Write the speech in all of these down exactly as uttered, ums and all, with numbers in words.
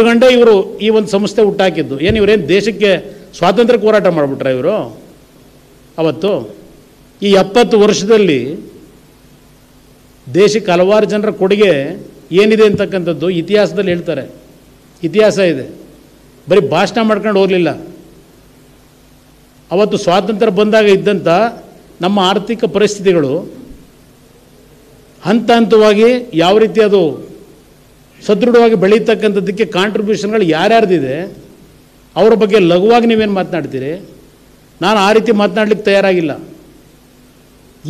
ಇಟ್ಟುಕೊಂಡೆ ಇವರು ಈ ಒಂದು ಸಂಸ್ಥೆ ಹುಟ್ಟಾಕಿದ್ದು. ಏನು ಇವರೇನು ದೇಶಕ್ಕೆ ಸ್ವಾತಂತ್ರ್ಯ ಹೋರಾಟ ಮಾಡಿಬಿಟ್ರೆ ಇವರು ಅವತ್ತು? ಈ ಎಪ್ಪತ್ತು ವರ್ಷದಲ್ಲಿ ದೇಶಕ್ಕೆ ಹಲವಾರು ಜನರ ಕೊಡುಗೆ ಏನಿದೆ ಅಂತಕ್ಕಂಥದ್ದು ಇತಿಹಾಸದಲ್ಲಿ ಹೇಳ್ತಾರೆ. ಇತಿಹಾಸ ಇದೆ, ಬರೀ ಭಾಷಣ ಮಾಡ್ಕೊಂಡು ಹೋಗಲಿಲ್ಲ. ಅವತ್ತು ಸ್ವಾತಂತ್ರ್ಯ ಬಂದಾಗ ಇದ್ದಂಥ ನಮ್ಮ ಆರ್ಥಿಕ ಪರಿಸ್ಥಿತಿಗಳು ಹಂತ ಹಂತವಾಗಿ ಯಾವ ರೀತಿ ಅದು ಸದೃಢವಾಗಿ ಬೆಳೀತಕ್ಕಂಥದ್ದಕ್ಕೆ ಕಾಂಟ್ರಿಬ್ಯೂಷನ್ಗಳು ಯಾರ್ಯಾರ್ದಿದೆ ಅವರ ಬಗ್ಗೆ ಲಘುವಾಗಿ ನೀವೇನು ಮಾತನಾಡ್ತೀರಿ? ನಾನು ಆ ರೀತಿ ಮಾತನಾಡಲಿಕ್ಕೆ ತಯಾರಾಗಿಲ್ಲ.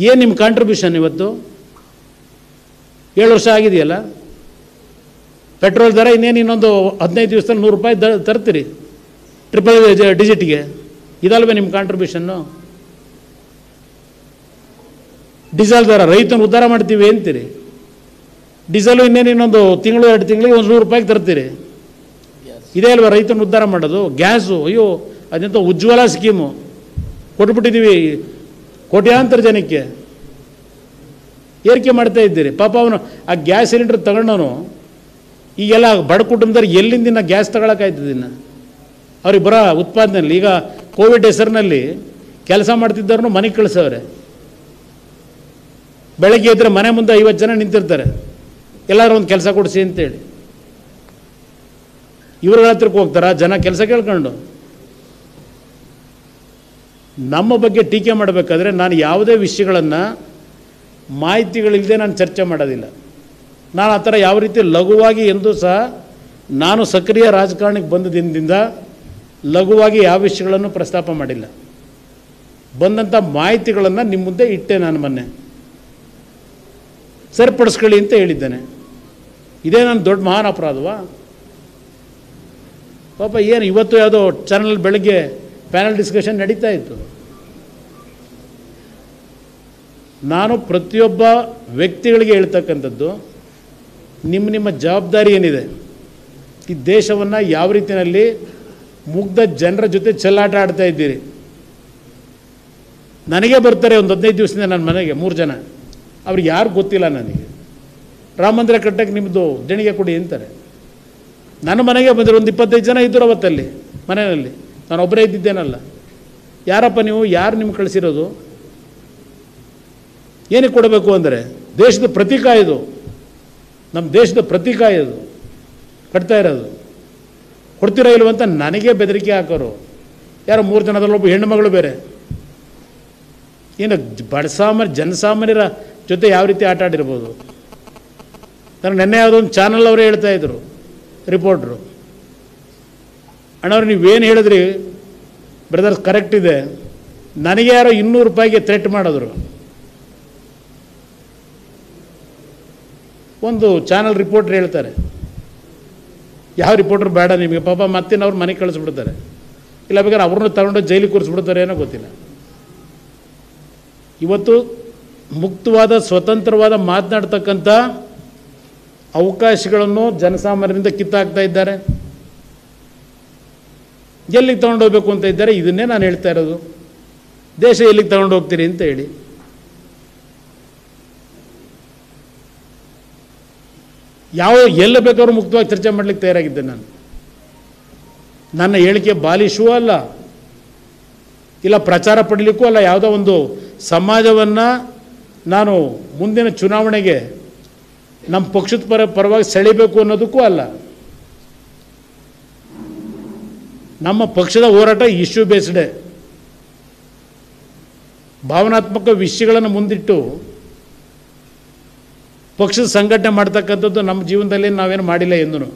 ಏನು ನಿಮ್ಮ ಕಾಂಟ್ರಿಬ್ಯೂಷನ್ ಇವತ್ತು? ಏಳು ವರ್ಷ ಆಗಿದೆಯಲ್ಲ, ಪೆಟ್ರೋಲ್ ದರ ಇನ್ನೇನು ಇನ್ನೊಂದು ಹದಿನೈದು ದಿವಸದಲ್ಲಿ ನೂರು ರೂಪಾಯಿ ದ ತರ್ತೀರಿ ಟ್ರಿಪಲ್ ಡಿಜಿಟ್ಗೆ, ಇದಲ್ವೇ ನಿಮ್ಮ ಕಾಂಟ್ರಿಬ್ಯೂಷನ್ನು? ಡೀಸೆಲ್ ದರ ರೈತನ ಉದ್ಧಾರ ಮಾಡ್ತೀವಿ ಅಂತೀರಿ, ಡೀಸೆಲು ಇನ್ನೇನು ಇನ್ನೊಂದು ತಿಂಗಳು ಎರಡು ತಿಂಗಳಿಗೆ ಒಂದು ನೂರು ರೂಪಾಯಿಗೆ ತರ್ತೀರಿ, ಇದೇ ಅಲ್ವಾ ರೈತನ ಉದ್ಧಾರ ಮಾಡೋದು? ಗ್ಯಾಸು, ಅಯ್ಯೋ ಅದೆಂಥ ಉಜ್ವಲ ಸ್ಕೀಮು ಕೊಟ್ಬಿಟ್ಟಿದ್ದೀವಿ ಕೋಟ್ಯಾಂತರ ಜನಕ್ಕೆ, ಏರಿಕೆ ಮಾಡ್ತಾ ಇದ್ದೀರಿ. ಪಾಪ ಅವನು ಆ ಗ್ಯಾಸ್ ಸಿಲಿಂಡರ್ ತಗೊಂಡವನು ಈಗೆಲ್ಲ ಬಡ ಕುಟುಂಬದವ್ರು ಎಲ್ಲಿಂದ ಗ್ಯಾಸ್ ತಗೊಳಕಾಯ್ತದಿನ್ನು ಅವ್ರಿಗೆ ಬರೋ ಉತ್ಪಾದನೆಯಲ್ಲಿ? ಈಗ ಕೋವಿಡ್ ಹೆಸರಿನಲ್ಲಿ ಕೆಲಸ ಮಾಡ್ತಿದ್ದವ್ರನ್ನೂ ಮನೆಗೆ ಕಳಿಸವ್ರೆ. ಬೆಳಗ್ಗೆ ಇದ್ದರೆ ಮನೆ ಮುಂದೆ ಐವತ್ತು ಜನ ನಿಂತಿರ್ತಾರೆ, ಎಲ್ಲರೂ ಒಂದು ಕೆಲಸ ಕೊಡಿಸಿ ಅಂತೇಳಿ. ಇವ್ರ ಹತ್ರಕ್ಕೆ ಹೋಗ್ತಾರ ಜನ ಕೆಲಸ ಕೇಳ್ಕೊಂಡು? ನಮ್ಮ ಬಗ್ಗೆ ಟೀಕೆ ಮಾಡಬೇಕಾದ್ರೆ ನಾನು ಯಾವುದೇ ವಿಷಯಗಳನ್ನು ಮಾಹಿತಿಗಳಿಲ್ಲದೆ ನಾನು ಚರ್ಚೆ ಮಾಡೋದಿಲ್ಲ. ನಾನು ಆ ಥರ ಯಾವ ರೀತಿ ಲಘುವಾಗಿ ಎಂದೂ ಸಹ ನಾನು ಸಕ್ರಿಯ ರಾಜಕಾರಣಕ್ಕೆ ಬಂದ ದಿನದಿಂದ ಲಘುವಾಗಿ ಯಾವ ವಿಷಯಗಳನ್ನು ಪ್ರಸ್ತಾಪ ಮಾಡಿಲ್ಲ. ಬಂದಂಥ ಮಾಹಿತಿಗಳನ್ನು ನಿಮ್ಮ ಮುಂದೆ ಇಟ್ಟೆ. ನಾನು ಮೊನ್ನೆ ಸರಿಪಡಿಸ್ಕೊಳ್ಳಿ ಅಂತ ಹೇಳಿದ್ದೇನೆ. ಇದೇ ನಾನು ದೊಡ್ಡ ಮಹಾನ್ ಅಪರಾಧವಾ? ಪಾಪ ಏನು ಇವತ್ತು ಯಾವುದೋ ಚಾನಲ್ ಬೆಳಗ್ಗೆ ಪ್ಯಾನಲ್ ಡಿಸ್ಕಷನ್ ನಡೀತಾ ಇತ್ತು. ನಾನು ಪ್ರತಿಯೊಬ್ಬ ವ್ಯಕ್ತಿಗಳಿಗೆ ಹೇಳ್ತಕ್ಕಂಥದ್ದು, ನಿಮ್ಮ ನಿಮ್ಮ ಜವಾಬ್ದಾರಿ ಏನಿದೆ, ಈ ದೇಶವನ್ನು ಯಾವ ರೀತಿಯಲ್ಲಿ ಮುಗ್ಧ ಜನರ ಜೊತೆ ಚೆಲ್ಲಾಟ ಆಡ್ತಾ ಇದ್ದೀರಿ. ನನಗೆ ಬರ್ತಾರೆ ಒಂದು ಹದಿನೈದು ದಿವಸದಿಂದ ನನ್ನ ಮನೆಗೆ ಮೂರು ಜನ, ಅವ್ರಿಗೆ ಯಾರು ಗೊತ್ತಿಲ್ಲ ನನಗೆ. ರಾಮ ಮಂದಿರ ಕಟ್ಟಕ್ಕೆ ನಿಮ್ಮದು ದೇಣಿಗೆ ಕೊಡಿ ಅಂತಾರೆ. ನನ್ನ ಮನೆಗೆ ಬಂದರೆ ಒಂದು ಇಪ್ಪತ್ತೈದು ಜನ ಇದ್ದರು ಅವತ್ತಲ್ಲಿ ಮನೆಯಲ್ಲಿ, ನಾನು ಒಬ್ಬರೇ ಇದ್ದಿದ್ದೇನಲ್ಲ. ಯಾರಪ್ಪ ನೀವು, ಯಾರು ನಿಮ್ಗೆ ಕಳಿಸಿರೋದು, ಏನಕ್ಕೆ ಕೊಡಬೇಕು ಅಂದರೆ? ದೇಶದ ಪ್ರತೀಕ ಇದು, ನಮ್ಮ ದೇಶದ ಪ್ರತೀಕ ಇದು ಕಟ್ತಾ ಇರೋದು. ಕೊಡ್ತಿರೋ ಇಲ್ವಂತ ನನಗೆ ಬೆದರಿಕೆ ಹಾಕೋರು ಯಾರೋ ಮೂರು ಜನದಲ್ಲೊಬ್ಬ ಹೆಣ್ಣುಮಗಳು ಬೇರೆ. ಏನು ಬಡಸಾಮಾನ್ಯ ಜನಸಾಮಾನ್ಯರ ಜೊತೆ ಯಾವ ರೀತಿ ಆಟ ಆಡಿರ್ಬೋದು? ನಾನು ನೆನ್ನೆ ಯಾವುದೋ ಒಂದು ಚಾನಲ್ ಅವರೇ ಹೇಳ್ತಾ ಇದ್ದರು, ರಿಪೋರ್ಟ್ರು, ಅಣ್ಣವ್ರು ನೀವೇನು ಹೇಳಿದ್ರಿ ಬ್ರದರ್ಸ್ ಕರೆಕ್ಟ್ ಇದೆ, ನನಗೆ ಯಾರೋ ಇನ್ನೂರು ರೂಪಾಯಿಗೆ ಥ್ರೆಟ್ ಮಾಡಿದ್ರು. ಒಂದು ಚಾನಲ್ ರಿಪೋರ್ಟ್ರ್ ಹೇಳ್ತಾರೆ, ಯಾವ ರಿಪೋರ್ಟ್ರ್ ಬೇಡ ನಿಮಗೆ. ಪಾಪ ಮತ್ತೇನು ಅವ್ರು ಮನೆಗೆ ಕಳಿಸ್ಬಿಡ್ತಾರೆ, ಇಲ್ಲ ಬೇಕಾದ್ರೆ ಅವ್ರನ್ನ ತಗೊಂಡು ಜೈಲಿಗೆ ಕೂರಿಸ್ಬಿಡ್ತಾರೆ, ಏನೋ ಗೊತ್ತಿಲ್ಲ. ಇವತ್ತು ಮುಕ್ತವಾದ ಸ್ವತಂತ್ರವಾದ ಮಾತನಾಡ್ತಕ್ಕಂಥ ಅವಕಾಶಗಳನ್ನು ಜನಸಾಮಾನ್ಯರಿಂದ ಕಿತ್ತಾಕ್ತಾ ಇದ್ದಾರೆ, ಎಲ್ಲಿಗೆ ತಗೊಂಡೋಗ್ಬೇಕು ಅಂತ ಇದ್ದಾರೆ. ಇದನ್ನೇ ನಾನು ಹೇಳ್ತಾ ಇರೋದು, ದೇಶ ಎಲ್ಲಿಗೆ ತಗೊಂಡು ಹೋಗ್ತೀರಿ ಅಂತ ಹೇಳಿ. ಯಾವ ಎಲ್ಲ ಬೇಕಾದ್ರೂ ಮುಕ್ತವಾಗಿ ಚರ್ಚೆ ಮಾಡಲಿಕ್ಕೆ ತಯಾರಾಗಿದ್ದೆ ನಾನು. ನನ್ನ ಹೇಳಿಕೆ ಬಾಲಿಶೂ ಅಲ್ಲ, ಇಲ್ಲ ಪ್ರಚಾರ ಪಡಲಿಕ್ಕೂ ಅಲ್ಲ. ಯಾವುದೋ ಒಂದು ಸಮಾಜವನ್ನು ನಾನು ಮುಂದಿನ ಚುನಾವಣೆಗೆ ನಮ್ಮ ಪಕ್ಷದ ಪರ ಪರವಾಗಿ ಸೆಳೀಬೇಕು ಅನ್ನೋದಕ್ಕೂ ಅಲ್ಲ. ನಮ್ಮ ಪಕ್ಷದ ಹೋರಾಟ ಇಶ್ಯೂ ಬೇಸ್ಡೆ, ಭಾವನಾತ್ಮಕ ವಿಷಯಗಳನ್ನು ಮುಂದಿಟ್ಟು ಪಕ್ಷದ ಸಂಘಟನೆ ಮಾಡ್ತಕ್ಕಂಥದ್ದು ನಮ್ಮ ಜೀವನದಲ್ಲಿ ನಾವೇನು ಮಾಡಿಲ್ಲ ಎಂದೂ.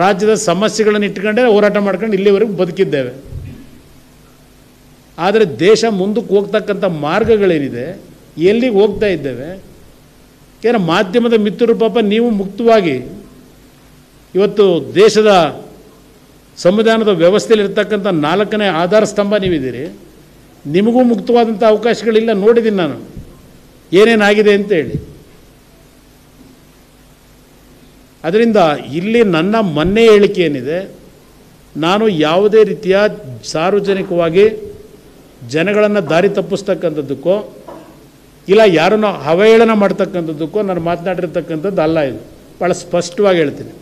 ರಾಜ್ಯದ ಸಮಸ್ಯೆಗಳನ್ನು ಇಟ್ಕೊಂಡೇ ಹೋರಾಟ ಮಾಡ್ಕೊಂಡು ಇಲ್ಲಿವರೆಗೂ ಬದುಕಿದ್ದೇವೆ. ಆದರೆ ದೇಶ ಮುಂದಕ್ಕೆ ಹೋಗ್ತಕ್ಕಂಥ ಮಾರ್ಗಗಳೇನಿದೆ, ಎಲ್ಲಿಗೆ ಹೋಗ್ತಾ ಇದ್ದೇವೆ, ಏನೋ ಮಾಧ್ಯಮದ ಮಿತ್ರರು ಪಾಪ ನೀವು ಮುಕ್ತವಾಗಿ ಇವತ್ತು ದೇಶದ ಸಂವಿಧಾನದ ವ್ಯವಸ್ಥೆಯಲ್ಲಿರ್ತಕ್ಕಂಥ ನಾಲ್ಕನೇ ಆಧಾರ ಸ್ತಂಭ ನೀವಿದ್ದೀರಿ. ನಿಮಗೂ ಮುಕ್ತವಾದಂಥ ಅವಕಾಶಗಳಿಲ್ಲ. ನೋಡಿದ್ದೀನಿ ನಾನು ಏನೇನಾಗಿದೆ ಅಂತೇಳಿ. ಅದರಿಂದ ಇಲ್ಲಿ ನನ್ನ ಮೊನ್ನೆ ಹೇಳಿಕೆ ಏನಿದೆ, ನಾನು ಯಾವುದೇ ರೀತಿಯ ಸಾರ್ವಜನಿಕವಾಗಿ ಜನಗಳನ್ನು ದಾರಿ ತಪ್ಪಿಸ್ತಕ್ಕಂಥದ್ದಕ್ಕೋ ಇಲ್ಲ ಯಾರನ್ನು ಅವಹೇಳನ ಮಾಡ್ತಕ್ಕಂಥದ್ದಕ್ಕೋ ನಾನು ಮಾತನಾಡಿರ್ತಕ್ಕಂಥದ್ದು ಅಲ್ಲ. ಇದು ಭಾಳ ಸ್ಪಷ್ಟವಾಗಿ ಹೇಳ್ತೀನಿ.